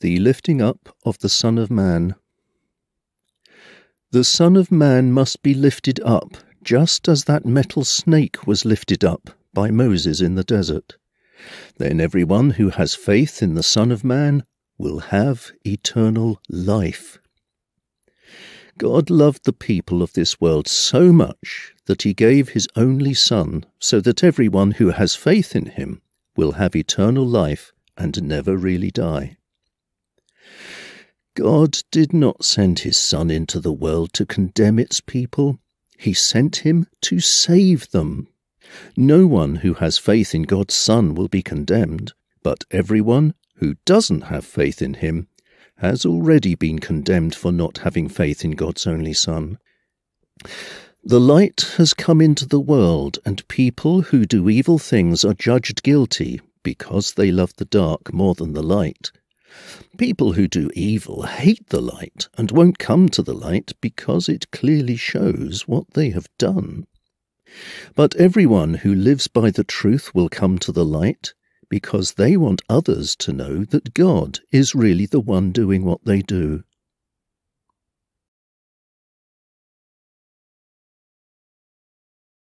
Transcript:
The lifting up of the Son of Man. The Son of Man must be lifted up, just as that metal snake was lifted up by Moses in the desert. Then everyone who has faith in the Son of Man will have eternal life. God loved the people of this world so much that he gave his only Son, so that everyone who has faith in him will have eternal life and never really die. God did not send his Son into the world to condemn its people. He sent him to save them. No one who has faith in God's Son will be condemned, but everyone who doesn't have faith in him has already been condemned for not having faith in God's only Son. The light has come into the world, and people who do evil things are judged guilty because they love the dark more than the light. People who do evil hate the light and won't come to the light because it clearly shows what they have done. But everyone who lives by the truth will come to the light because they want others to know that God is really the one doing what they do.